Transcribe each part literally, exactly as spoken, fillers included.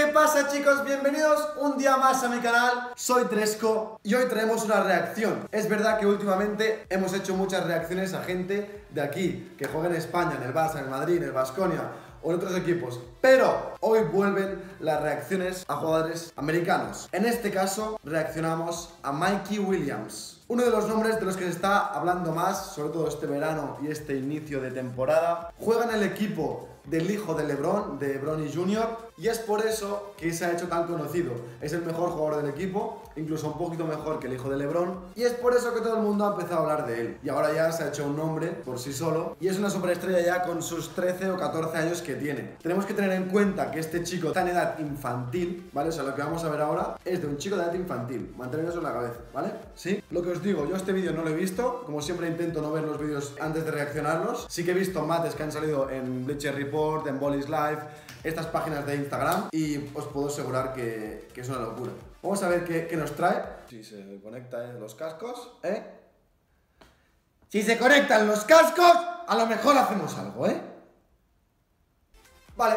¿Qué pasa, chicos? Bienvenidos un día más a mi canal. Soy Tresco y hoy traemos una reacción. Es verdad que últimamente hemos hecho muchas reacciones a gente de aquí que juega en España, en el Barça, en el Madrid, en el Baskonia o en otros equipos, pero hoy vuelven las reacciones a jugadores americanos. En este caso reaccionamos a Mikey Williams, uno de los nombres de los que se está hablando más, sobre todo este verano y este inicio de temporada. Juega en el equipo del hijo de LeBron, de Bronny junior, y es por eso que se ha hecho tan conocido. Es el mejor jugador del equipo, incluso un poquito mejor que el hijo de LeBron, y es por eso que todo el mundo ha empezado a hablar de él. Y ahora ya se ha hecho un nombre por sí solo, y es una superestrella ya con sus trece o catorce años que tiene. Tenemos que tener en cuenta que este chico está en edad infantil, ¿vale? O sea, lo que vamos a ver ahora es de un chico de edad infantil. Mantener eso en la cabeza, ¿vale? ¿Sí? Lo que os digo, yo este vídeo no lo he visto, como siempre intento no ver los vídeos antes de reaccionarlos. Sí que he visto mates que han salido en Bleacher Report, en Bolis Live, estas páginas de Instagram, y os puedo asegurar que, que es una locura. Vamos a ver qué, qué nos trae. Si se conectan los cascos, ¿eh? Si se conectan los cascos, a lo mejor hacemos algo, ¿eh? Vale.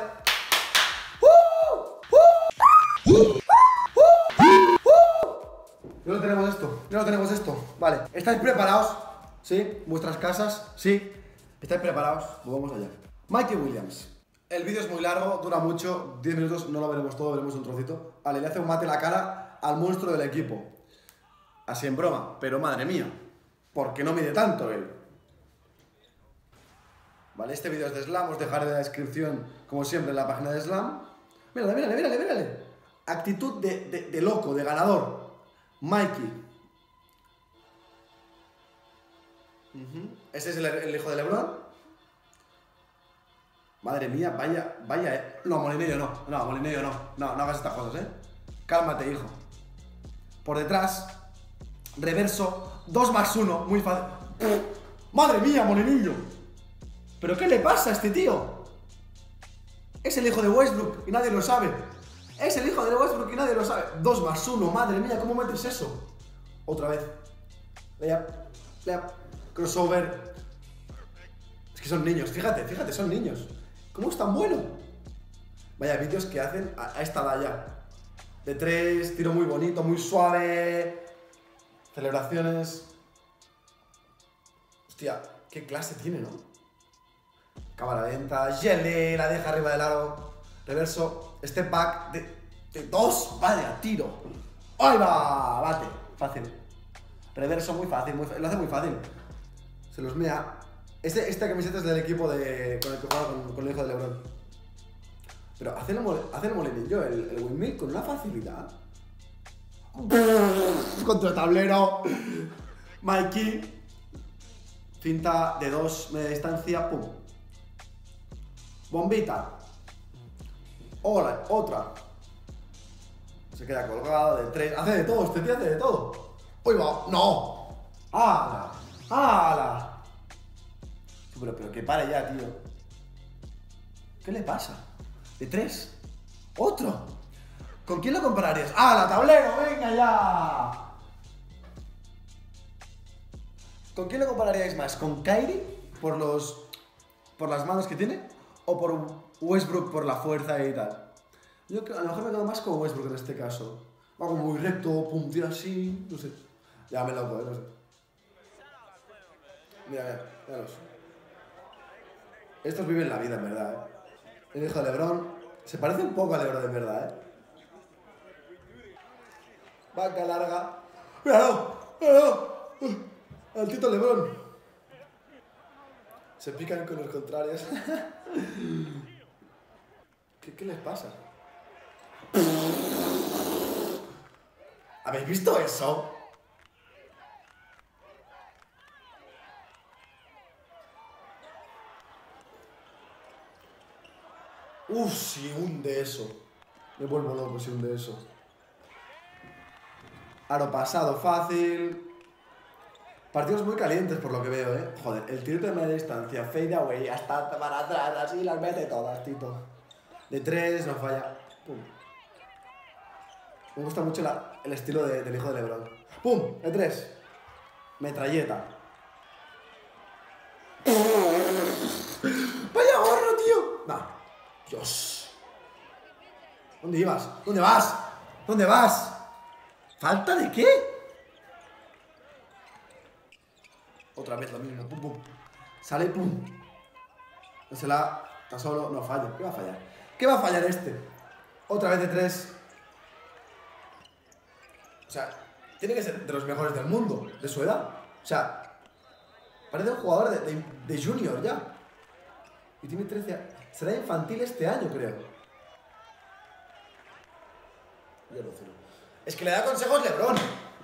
Ya lo tenemos esto, ya lo tenemos esto. Vale, ¿estáis preparados? ¿Sí? ¿Vuestras casas? ¿Sí? ¿Estáis preparados? Pues vamos allá. Mikey Williams. El vídeo es muy largo, dura mucho, diez minutos, no lo veremos todo, veremos un trocito. Vale, le hace un mate en la cara al monstruo del equipo. Así en broma, pero madre mía, ¿por qué no mide tanto él? Vale, este vídeo es de Slam, os dejaré en la descripción, como siempre, en la página de Slam. Mírale, mírale, mírale, mírale. Actitud de, de, de loco, de ganador. Mikey. Uh-huh. Este es el, el hijo de LeBron. Madre mía, vaya, vaya, eh. No, Molinillo no, no, Molinillo no. No, no hagas estas cosas, eh. Cálmate, hijo. Por detrás, reverso, dos más uno, muy fácil. Madre mía, Molinillo. ¿Pero qué le pasa a este tío? Es el hijo de Westbrook y nadie lo sabe. Es el hijo de Westbrook y nadie lo sabe. dos más uno, madre mía, ¿cómo metes eso? Otra vez. Layup, layup, crossover. Es que son niños, fíjate, fíjate, son niños. ¿Cómo es tan bueno? Vaya vídeos que hacen a esta edad. De tres, tiro muy bonito, muy suave. Celebraciones. Hostia, qué clase tiene, ¿no? Cámara lenta, yele, la deja arriba del aro. Reverso, step back de, de dos, vaya, tiro. ¡Ahí va! Bate, fácil. Reverso muy fácil, muy, lo hace muy fácil. Se los mea. Este, esta camiseta es del equipo de, con el que jugaba con, con el hijo de LeBron. Pero hace el, hace el molinillo, el, el windmill, con una facilidad. Contra el tablero. Mikey. Cinta de dos, media distancia, pum. Bombita. Hola, otra. Se queda colgado de tres. Hace de todo, este tío hace de todo. ¡Uy, va! ¡No! ¡Hala! ¡Hala! Pero, pero que para ya, tío. ¿Qué le pasa? ¿De tres? ¡Otro! ¿Con quién lo compararías? ¡Ah, la tablero! ¡Venga ya! ¿Con quién lo compararíais más? ¿Con Kyrie? Por los... por las manos que tiene. ¿O por Westbrook por la fuerza y tal? Yo creo, a lo mejor me quedo más con Westbrook en este caso. Hago muy recto, pum, tiro así, no sé. Ya me lo hago, eh, no sé. Mira, mira, mira los... Estos viven la vida, en verdad, ¿eh? El hijo de LeBron se parece un poco a LeBron, en verdad, ¿eh? Vaca larga. ¡Míralo! ¡Míralo! ¡Al tito LeBron! Se pican con los contrarios. ¿Qué, qué les pasa? ¿Habéis visto eso? Uff, si hunde eso. Me vuelvo loco si hunde eso. Aro pasado fácil. Partidos muy calientes por lo que veo, eh. Joder, el tiro de media distancia, fade away, hasta para atrás, así las mete todas, Tito. De tres, no falla. Pum. Me gusta mucho la, el estilo de, del hijo de LeBron. Pum, de tres. Metralleta. ¡Vaya gorro, tío! Nah. Dios. ¿Dónde ibas? ¿Dónde vas? ¿Dónde vas? ¿Falta de qué? Otra vez lo mismo. Pum, pum. Sale, pum. No se la... Está solo. No falla. ¿Qué va a fallar? ¿Qué va a fallar este? Otra vez de tres. O sea, tiene que ser de los mejores del mundo. De su edad. O sea, parece un jugador de, de, de junior ya. Y tiene trece años. Será infantil este año, creo. Yo lo sé. Es que le da consejos LeBron.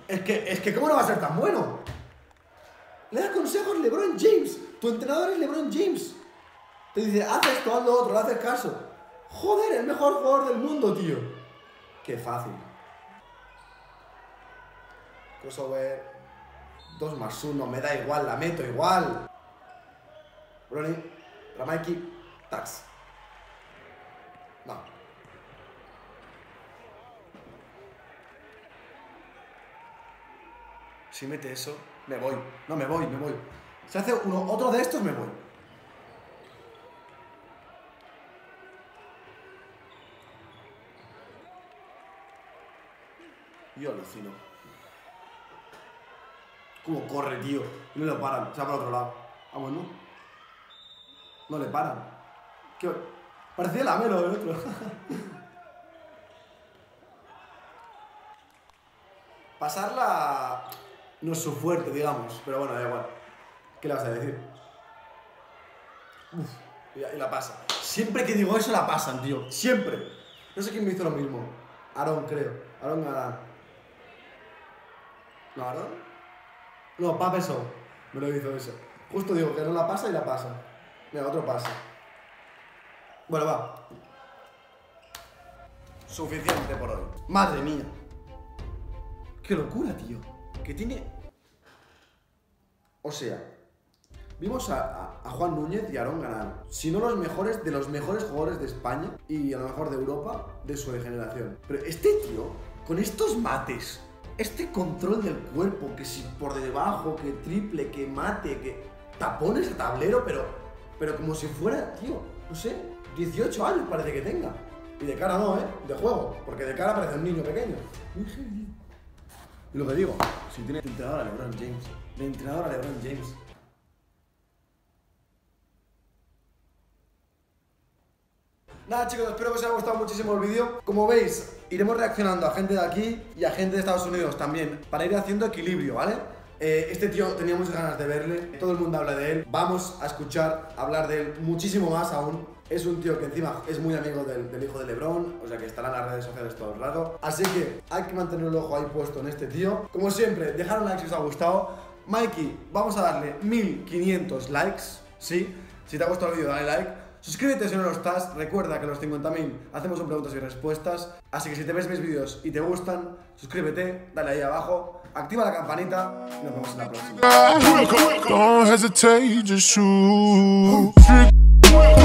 Es que, es que ¿cómo no va a ser tan bueno? Le da consejos LeBron James. Tu entrenador es LeBron James. Te dice, haz esto, haz lo otro, le haces caso. Joder, el mejor jugador del mundo, tío. Qué fácil. Crossover. dos más uno, me da igual, la meto igual. Bronny, para Mikey, tax. No. Si mete eso, me voy. No, me voy, me voy. Si hace uno, otro de estos, me voy. Yo alucino. Cómo corre, tío. No le paran. Se va para otro lado. Vamos, ¿no? No le paran. ¿Qué? Parecía la Melo del otro. Pasarla no es su fuerte, digamos. Pero bueno, da igual. ¿Qué le vas a decir? Uf. Y la pasa. Siempre que digo eso la pasan, tío. Siempre. No sé quién me hizo lo mismo. Aarón, creo. Aarón Galán. ¿No, Aarón? No, Pap eso. Me lo hizo eso. Justo digo que no la pasa y la pasa. Mira, otro pase. Bueno, va. Suficiente por hoy. Madre mía. Qué locura, tío. Que tiene... O sea, vimos a, a, a Juan Núñez y Aarón Galán. Si no los mejores, de los mejores jugadores de España y a lo mejor de Europa, de su generación. Pero este tío, con estos mates, este control del cuerpo, que si por debajo, que triple, que mate, que tapones a tablero, pero, pero como si fuera, tío, no sé, dieciocho años parece que tenga. Y de cara no, ¿eh? De juego, porque de cara parece un niño pequeño. Y lo que digo, si tiene entrenador a LeBron James, de entrenador a LeBron James. Nada, chicos, espero que os haya gustado muchísimo el vídeo. Como veis, iremos reaccionando a gente de aquí y a gente de Estados Unidos también, para ir haciendo equilibrio, ¿vale? Eh, este tío tenía muchas ganas de verle, todo el mundo habla de él. Vamos a escuchar hablar de él muchísimo más aún. Es un tío que encima es muy amigo del, del hijo de LeBron, o sea que estará en las redes sociales todo el rato. Así que hay que mantener el ojo ahí puesto en este tío. Como siempre, dejad un like si os ha gustado. Mikey, vamos a darle mil quinientos likes, ¿sí? Si te ha gustado el vídeo, dale like. Suscríbete si no lo estás, recuerda que en los cincuenta mil hacemos un preguntas y respuestas, así que si te ves mis vídeos y te gustan, suscríbete, dale ahí abajo, activa la campanita y nos vemos en la próxima.